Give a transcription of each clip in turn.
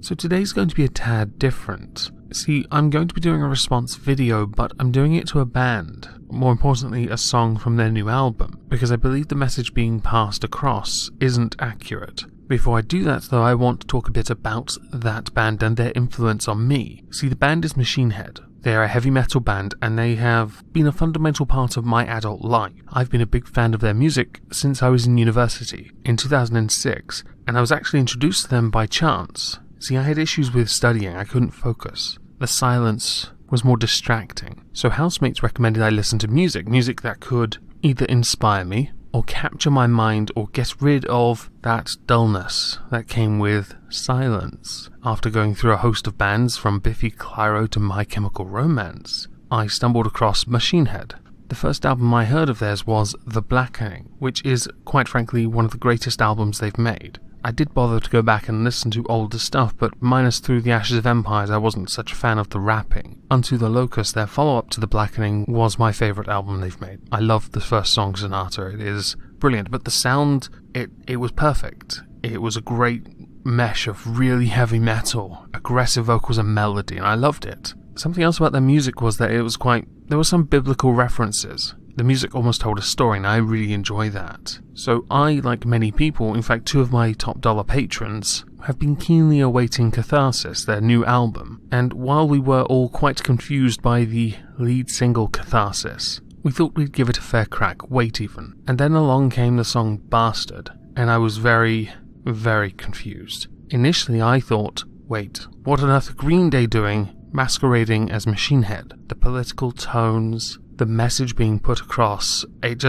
So today's going to be a tad different. See, I'm going to be doing a response video, but I'm doing it to a band, more importantly a song from their new album, because I believe the message being passed across isn't accurate. Before I do that though, I want to talk a bit about that band and their influence on me. See, the band is Machine Head. They are a heavy metal band and they have been a fundamental part of my adult life. I've been a big fan of their music since I was in university, in 2006, and I was actually introduced to them by chance. See, I had issues with studying, I couldn't focus. The silence was more distracting, so housemates recommended I listen to music that could either inspire me, or capture my mind, or get rid of that dullness that came with silence. After going through a host of bands, from Biffy Clyro to My Chemical Romance, I stumbled across Machine Head. The first album I heard of theirs was The Blackening, which is, quite frankly, one of the greatest albums they've made. I did bother to go back and listen to older stuff, but minus Through the Ashes of Empires, I wasn't such a fan of the rapping. Unto the Locust, their follow-up to The Blackening, was my favourite album they've made. I love the first song, Zenata. It is brilliant, but the sound, it was perfect. It was a great mesh of really heavy metal, aggressive vocals and melody, and I loved it. Something else about their music was that there were some biblical references. The music almost told a story, and I really enjoy that. So I, like many people, in fact 2 of my top dollar patrons, have been keenly awaiting Catharsis, their new album. And while we were all quite confused by the lead single Catharsis, we thought we'd give it a fair crack, wait even. And then along came the song Bastard, and I was very, very confused. Initially I thought, wait, what on earth are Green Day doing masquerading as Machine Head? The political tones, the message being put across, it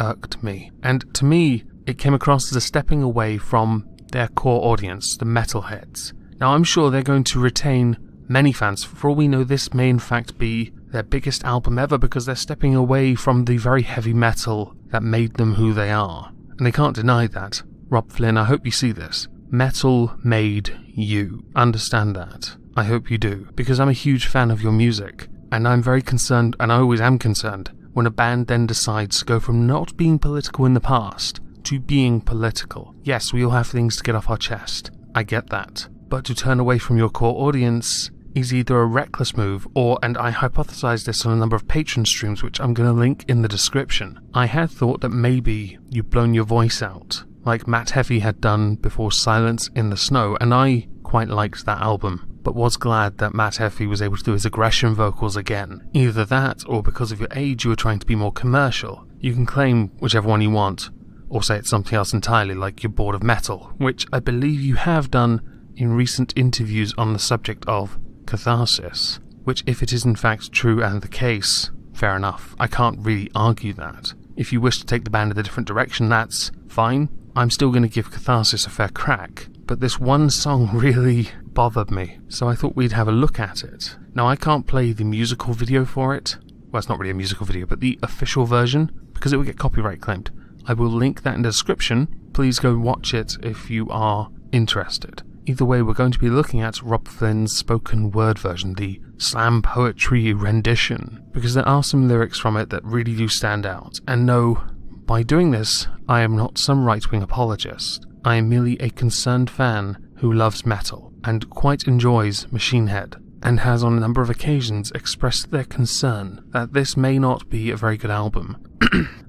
irked me. And to me, it came across as a stepping away from their core audience, the metalheads. Now I'm sure they're going to retain many fans. For all we know, this may in fact be their biggest album ever, because they're stepping away from the very heavy metal that made them who they are. And they can't deny that. Robb Flynn, I hope you see this. Metal made you. Understand that. I hope you do, because I'm a huge fan of your music. And I'm very concerned, and I always am concerned, when a band then decides to go from not being political in the past to being political. Yes, we all have things to get off our chest. I get that. But to turn away from your core audience is either a reckless move or, and I hypothesized this on a number of Patreon streams which I'm going to link in the description, I had thought that maybe you've blown your voice out, like Matt Heafy had done before Silence in the Snow, and I quite liked that album, but was glad that Matt Heafy was able to do his aggression vocals again. Either that, or because of your age you were trying to be more commercial. You can claim whichever one you want, or say it's something else entirely, like you're bored of metal, which I believe you have done in recent interviews on the subject of Catharsis, which if it is in fact true and the case, fair enough, I can't really argue that. If you wish to take the band in a different direction, that's fine. I'm still going to give Catharsis a fair crack, but this one song really bothered me, so I thought we'd have a look at it. Now I can't play the musical video for it, well it's not really a musical video, but the official version, because it would get copyright claimed. I will link that in the description, please go watch it if you are interested. Either way, we're going to be looking at Robb Flynn's spoken word version, the slam poetry rendition, because there are some lyrics from it that really do stand out, and no, by doing this, I am not some right-wing apologist. I am merely a concerned fan who loves metal, and quite enjoys Machine Head, and has on a number of occasions expressed their concern that this may not be a very good album.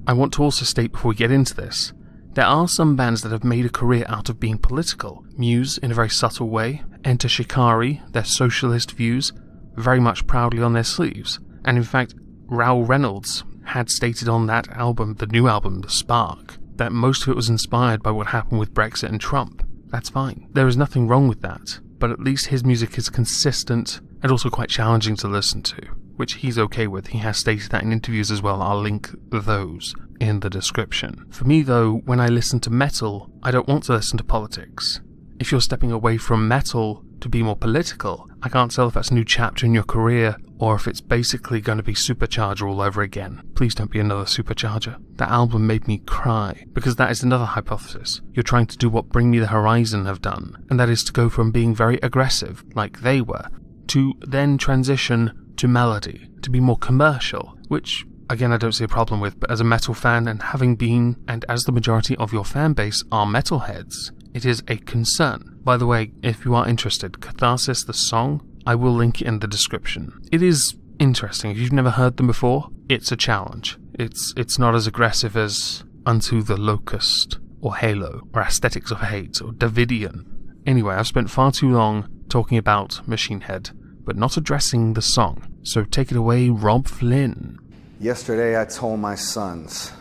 I want to also state before we get into this, there are some bands that have made a career out of being political. Muse, in a very subtle way, Enter Shikari, their socialist views, very much proudly on their sleeves, and in fact, Raoul Reynolds had stated on that album, the new album, The Spark, that most of it was inspired by what happened with Brexit and Trump. That's fine. There is nothing wrong with that, but at least his music is consistent and also quite challenging to listen to, which he's okay with. He has stated that in interviews as well. I'll link those in the description. For me though, when I listen to metal, I don't want to listen to politics. If you're stepping away from metal to be more political, I can't tell if that's a new chapter in your career or if it's basically going to be Supercharger all over again. Please don't be another Supercharger. That album made me cry, because that is another hypothesis. You're trying to do what Bring Me The Horizon have done, and that is to go from being very aggressive, like they were, to then transition to melody, to be more commercial, which again I don't see a problem with, but as a metal fan and having been, and as the majority of your fan base are metalheads, It is a concern. By the way, if you are interested, Catharsis, the song, I will link it in the description. It is interesting. If you've never heard them before, it's a challenge. It's not as aggressive as Unto the Locust, or Halo, or Aesthetics of Hate, or Davidian. Anyway, I've spent far too long talking about Machine Head, but not addressing the song. So take it away, Robb Flynn. Yesterday I told my sons,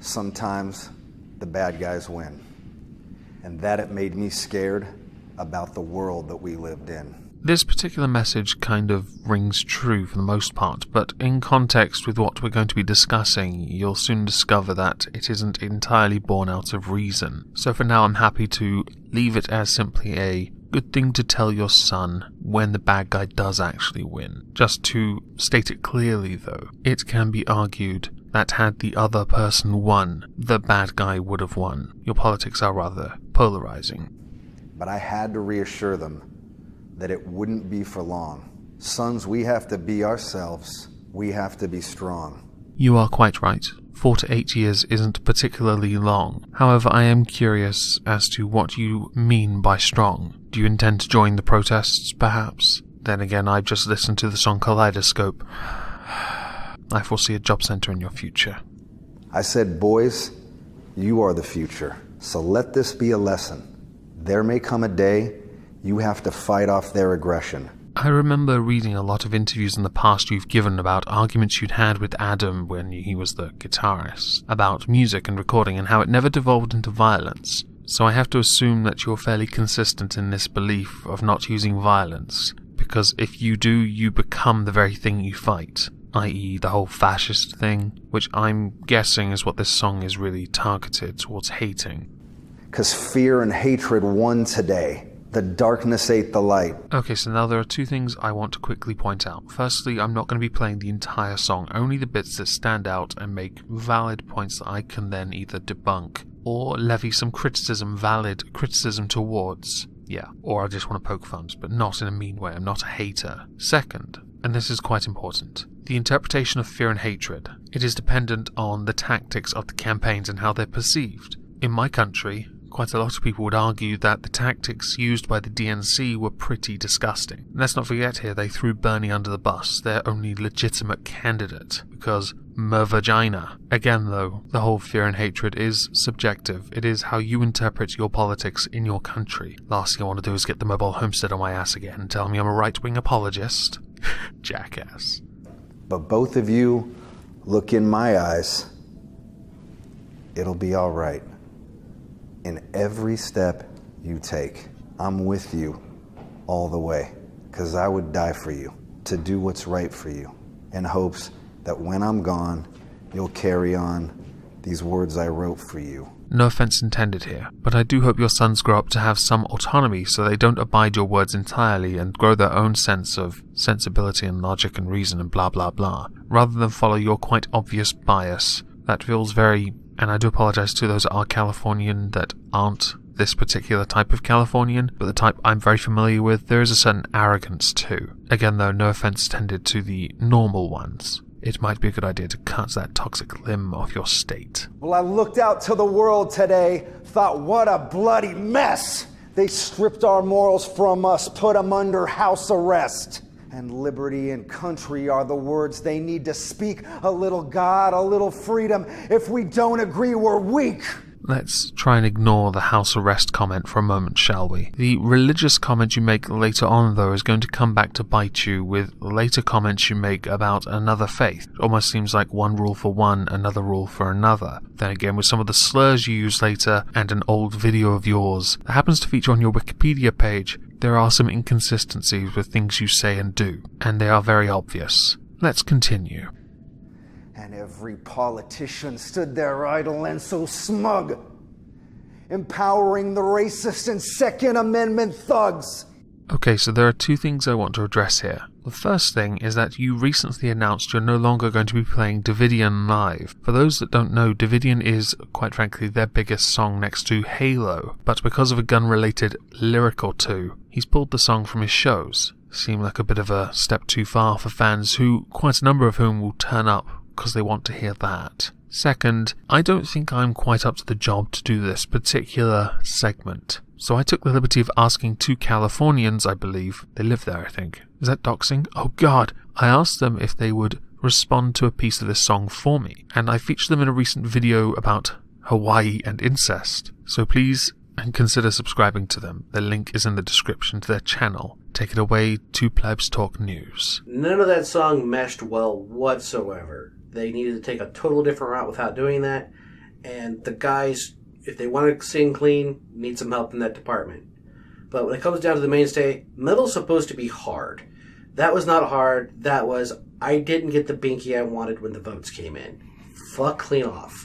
sometimes the bad guys win. And that it made me scared about the world that we lived in. This particular message kind of rings true for the most part, but in context with what we're going to be discussing, you'll soon discover that it isn't entirely born out of reason. So for now I'm happy to leave it as simply a good thing to tell your son when the bad guy does actually win. Just to state it clearly though, it can be argued that had the other person won, the bad guy would have won. Your politics are rather polarizing. But I had to reassure them that it wouldn't be for long. Sons, we have to be ourselves. We have to be strong. You are quite right. 4 to 8 years isn't particularly long. However, I am curious as to what you mean by strong. Do you intend to join the protests, perhaps? Then again, I just listened to the song Kaleidoscope. I foresee a job center in your future. I said, boys, you are the future. So let this be a lesson. There may come a day you have to fight off their aggression. I remember reading a lot of interviews in the past you've given about arguments you'd had with Adam when he was the guitarist, about music and recording and how it never devolved into violence. So I have to assume that you're fairly consistent in this belief of not using violence, because if you do, you become the very thing you fight, i.e. the whole fascist thing, which I'm guessing is what this song is really targeted towards hating. 'Cause fear and hatred won today. The darkness ate the light. Okay, so now there are two things I want to quickly point out. Firstly, I'm not going to be playing the entire song, only the bits that stand out and make valid points that I can then either debunk or levy some criticism, valid criticism towards. Yeah, or I just want to poke fun, but not in a mean way. I'm not a hater. Second, and this is quite important, the interpretation of fear and hatred. It is dependent on the tactics of the campaigns and how they're perceived. In my country, quite a lot of people would argue that the tactics used by the DNC were pretty disgusting. And let's not forget here, they threw Bernie under the bus, their only legitimate candidate, because mervagina. Again though, the whole fear and hatred is subjective. It is how you interpret your politics in your country. Last thing I want to do is get the mobile homestead on my ass again and tell me I'm a right-wing apologist. Jackass. But both of you look in my eyes. It'll be all right. In every step you take, I'm with you all the way, because I would die for you to do what's right for you, in hopes that when I'm gone, you'll carry on these words I wrote for you. No offense intended here, but I do hope your sons grow up to have some autonomy so they don't abide your words entirely and grow their own sense of sensibility and logic and reason and blah blah blah, rather than follow your quite obvious bias. That feels very... And I do apologize to those that are Californian that aren't this particular type of Californian, but the type I'm very familiar with, there is a certain arrogance too. Again though, no offense intended to the normal ones. It might be a good idea to cut that toxic limb off your state. Well, I looked out to the world today, thought what a bloody mess! They stripped our morals from us, put them under house arrest. And liberty and country are the words they need to speak. A little God, a little freedom. If we don't agree, we're weak. Let's try and ignore the house arrest comment for a moment, shall we? The religious comment you make later on, though, is going to come back to bite you with later comments you make about another faith. It almost seems like one rule for one, another rule for another. Then again, with some of the slurs you use later, and an old video of yours that happens to feature on your Wikipedia page, there are some inconsistencies with things you say and do, and they are very obvious. Let's continue. And every politician stood there idle and so smug, empowering the racist and Second Amendment thugs. Okay, so there are two things I want to address here. The first thing is that you recently announced you're no longer going to be playing Davidian live. For those that don't know, Davidian is, quite frankly, their biggest song next to Halo, but because of a gun-related lyric or two, he's pulled the song from his shows. Seemed like a bit of a step too far for fans who, quite a number of whom, will turn up because they want to hear that. Second, I don't think I'm quite up to the job to do this particular segment. So I took the liberty of asking two Californians, I believe. They live there, I think. Is that doxing? Oh god. I asked them if they would respond to a piece of this song for me, and I featured them in a recent video about Hawaii and incest. So please, and consider subscribing to them. The link is in the description to their channel. Take it away, 2 Plebs Talk News. None of that song meshed well whatsoever. They needed to take a total different route without doing that, and the guys, if they want to sing clean, need some help in that department. But when it comes down to the mainstay, metal's supposed to be hard. That was not hard. That was, I didn't get the binky I wanted when the votes came in. Fuck clean off.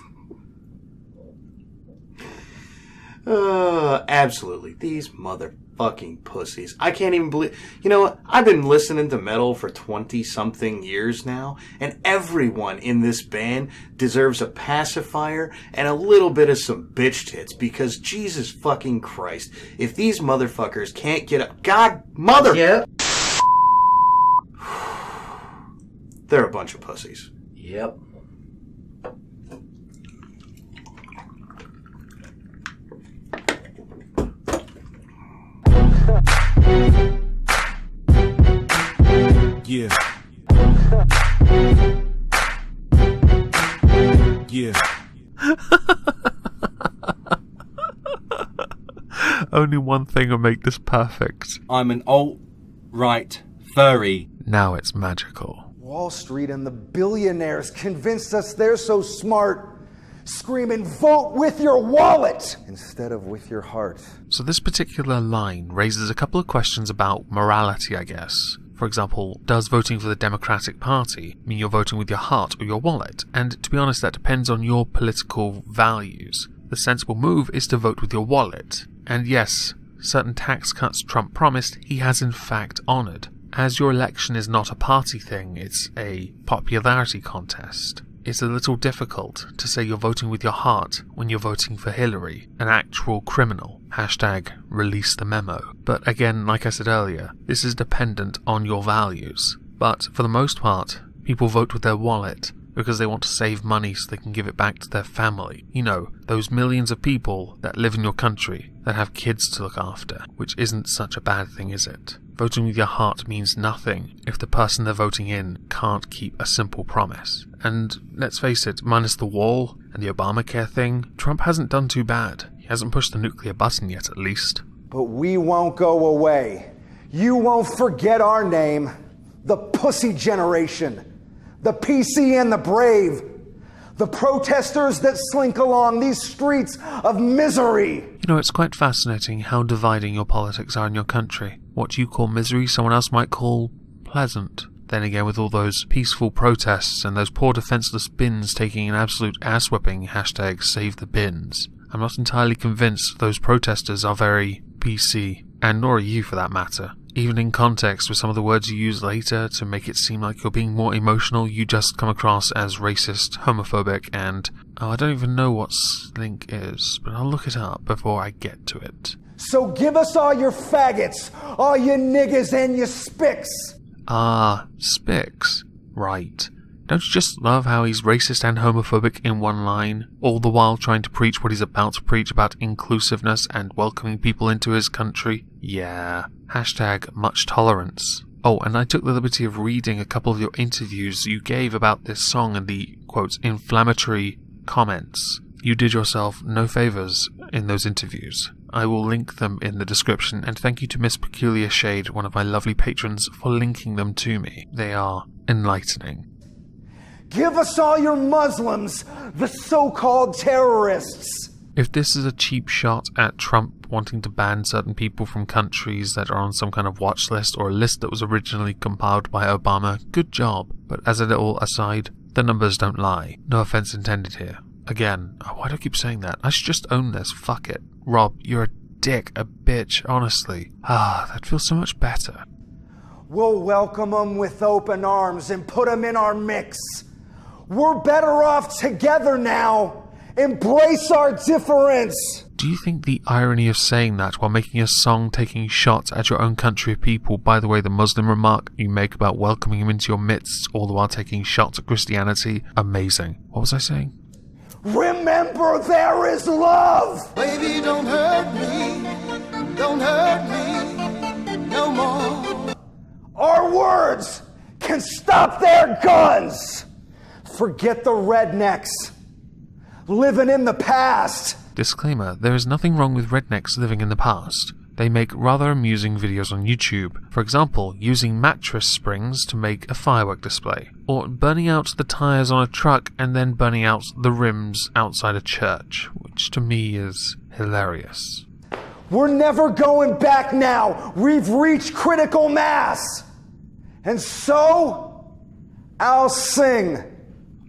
Absolutely. These motherfucking pussies. I can't even believe... You know what? I've been listening to metal for 20-something years now, and everyone in this band deserves a pacifier and a little bit of some bitch tits, because Jesus fucking Christ, if these motherfuckers can't get up... God, mother... Yep. They're a bunch of pussies. Yep. Yeah. Yeah. Only one thing will make this perfect. I'm an alt-right furry. Now it's magical. Wall Street and the billionaires convinced us they're so smart. Screaming, vote with your wallet instead of with your heart. So this particular line raises a couple of questions about morality, I guess. For example, does voting for the Democratic Party mean you're voting with your heart or your wallet? And to be honest, that depends on your political values. The sensible move is to vote with your wallet. And yes, certain tax cuts Trump promised, he has in fact honoured, as your election is not a party thing, it's a popularity contest. It's a little difficult to say you're voting with your heart when you're voting for Hillary, an actual criminal. Hashtag release the memo. But again, like I said earlier, this is dependent on your values. But for the most part, people vote with their wallet because they want to save money so they can give it back to their family. You know, those millions of people that live in your country that have kids to look after, which isn't such a bad thing, is it? Voting with your heart means nothing if the person they're voting in can't keep a simple promise. And let's face it, minus the wall and the Obamacare thing, Trump hasn't done too bad. He hasn't pushed the nuclear button yet, at least. But we won't go away. You won't forget our name. The pussy generation. The PC and the brave. The protesters that slink along these streets of misery. You know, it's quite fascinating how dividing your politics are in your country. What you call misery, someone else might call pleasant. Then again, with all those peaceful protests and those poor defenseless bins taking an absolute ass-whipping, hashtag save the bins, I'm not entirely convinced those protesters are very PC, and nor are you for that matter. Even in context with some of the words you use later to make it seem like you're being more emotional, you just come across as racist, homophobic, and... Oh, I don't even know what slink is, but I'll look it up before I get to it. So give us all your faggots, all your niggas and your spics! Ah, spics. Right. Don't you just love how he's racist and homophobic in one line, all the while trying to preach what he's about to preach about inclusiveness and welcoming people into his country? Yeah. Hashtag much tolerance. Oh, and I took the liberty of reading a couple of your interviews you gave about this song and the, quote, inflammatory comments. You did yourself no favours in those interviews. I will link them in the description, and thank you to Miss Peculiar Shade, one of my lovely patrons, for linking them to me. They are enlightening. Give us all your Muslims, the so-called terrorists! If this is a cheap shot at Trump wanting to ban certain people from countries that are on some kind of watch list or a list that was originally compiled by Obama, good job. But as a little aside, the numbers don't lie. No offense intended here. Again, why do I keep saying that? I should just own this, fuck it. Rob, you're a dick, a bitch, honestly. Ah, that feels so much better. We'll welcome them with open arms and put them in our mix. We're better off together now! Embrace our difference! Do you think the irony of saying that while making a song taking shots at your own country of people, by the way the Muslim remark you make about welcoming them into your midst, all the while taking shots at Christianity, amazing. What was I saying? Remember there is love! Baby, don't hurt me. Don't hurt me no more. Our words can stop their guns. Forget the rednecks living in the past. Disclaimer, there is nothing wrong with rednecks living in the past. They make rather amusing videos on YouTube, for example, using mattress springs to make a firework display, or burning out the tires on a truck and then burning out the rims outside a church, which to me is hilarious. We're never going back now! We've reached critical mass! And so, I'll sing!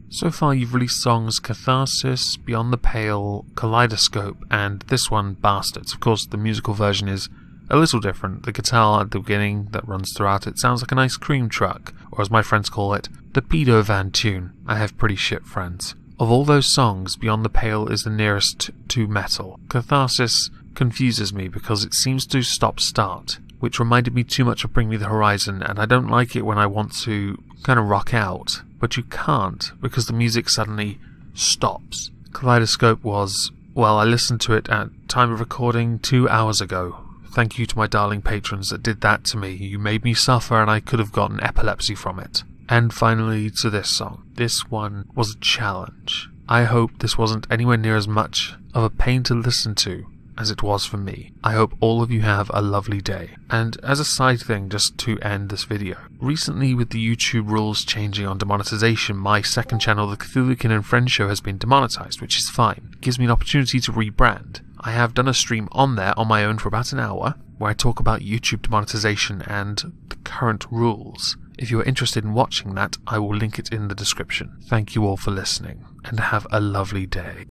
So far you've released songs Catharsis, Beyond the Pale, Kaleidoscope, and this one, Bastards. Of course, the musical version is a little different. The guitar at the beginning that runs throughout it sounds like an ice cream truck, or as my friends call it, the pedo van tune. I have pretty shit friends. Of all those songs, Beyond the Pale is the nearest to metal. Catharsis confuses me because it seems to stop-start, which reminded me too much of Bring Me The Horizon, and I don't like it when I want to kind of rock out. But you can't, because the music suddenly stops. Kaleidoscope was, well, I listened to it at time of recording 2 hours ago. Thank you to my darling patrons that did that to me. You made me suffer and I could have gotten epilepsy from it. And finally to this song. This one was a challenge. I hope this wasn't anywhere near as much of a pain to listen to as it was for me. I hope all of you have a lovely day. And as a side thing, just to end this video, recently with the YouTube rules changing on demonetization, my second channel, The Cthulhukin and Friends Show, has been demonetized, which is fine. It gives me an opportunity to rebrand. I have done a stream on there on my own for about an hour, where I talk about YouTube demonetization and the current rules. If you are interested in watching that, I will link it in the description. Thank you all for listening, and have a lovely day.